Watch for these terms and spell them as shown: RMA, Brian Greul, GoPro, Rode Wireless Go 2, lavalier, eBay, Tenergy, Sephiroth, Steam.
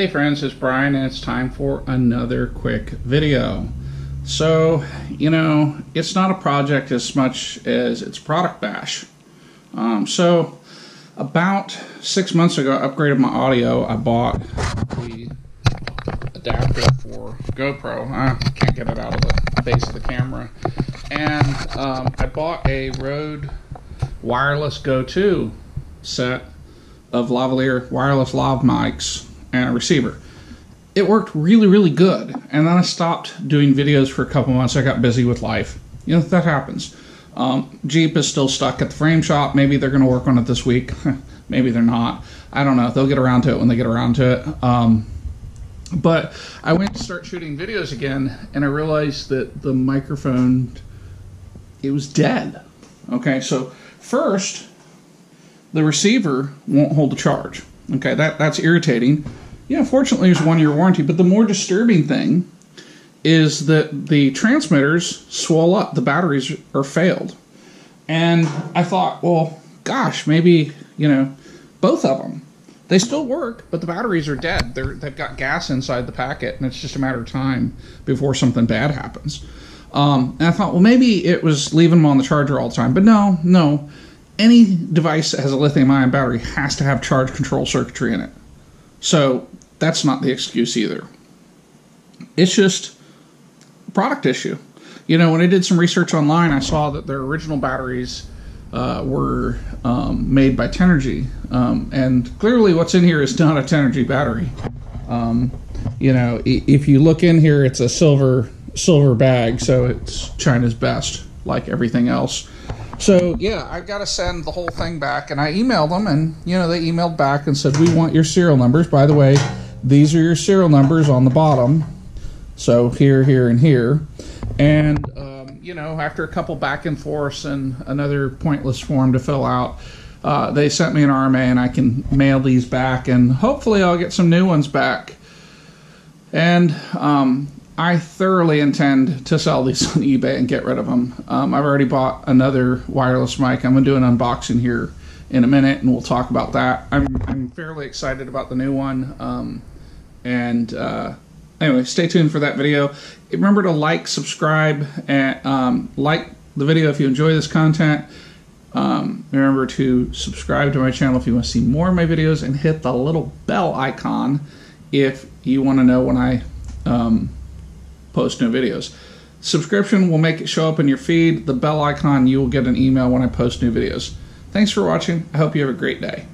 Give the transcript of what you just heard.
Hey friends, it's Brian and it's time for another quick video. So, you know, it's not a project as much as it's product bash. So, about 6 months ago, I upgraded my audio. I bought the adapter for GoPro. I can't get it out of the base of the camera. And I bought a Rode Wireless Go 2 set of lavalier wireless lav mics and a receiver. It worked really, really good. And then I stopped doing videos for a couple months. I got busy with life. You know, that happens. Jeep is still stuck at the frame shop. Maybe they're going to work on it this week. Maybe they're not. I don't know. They'll get around to it when they get around to it. But I went to start shooting videos again, and I realized that the microphone, it was dead. Okay, so first, the receiver won't hold the charge. Okay, that's irritating. Yeah, fortunately it's a 1-year warranty, but the more disturbing thing is that the transmitters swell up, the batteries are failed. And I thought, well, gosh, maybe, you know, both of them. They still work, but the batteries are dead. They've got gas inside the packet, and it's just a matter of time before something bad happens. And I thought, well, maybe it was leaving them on the charger all the time, but no. Any device that has a lithium-ion battery has to have charge control circuitry in it. So that's not the excuse either. It's just a product issue. You know, when I did some research online, I saw that their original batteries were made by Tenergy. And clearly what's in here is not a Tenergy battery. You know, if you look in here, it's a silver bag, so it's China's best, like everything else. So, yeah, I've got to send the whole thing back, and I emailed them, and, you know, they emailed back and said, we want your serial numbers. By the way, these are your serial numbers on the bottom. So, here, here, and here. And, you know, after a couple back and forth and another pointless form to fill out, they sent me an RMA, and I can mail these back, and hopefully I'll get some new ones back. And, I thoroughly intend to sell these on eBay and get rid of them. I've already bought another wireless mic. I'm going to do an unboxing here in a minute, and we'll talk about that. I'm fairly excited about the new one. Anyway, stay tuned for that video. Remember to like, subscribe, and like the video if you enjoy this content. Remember to subscribe to my channel if you want to see more of my videos, and hit the little bell icon if you want to know when I post new videos. Subscription will make it show up in your feed. The bell icon, you will get an email when I post new videos. Thanks for watching. I hope you have a great day.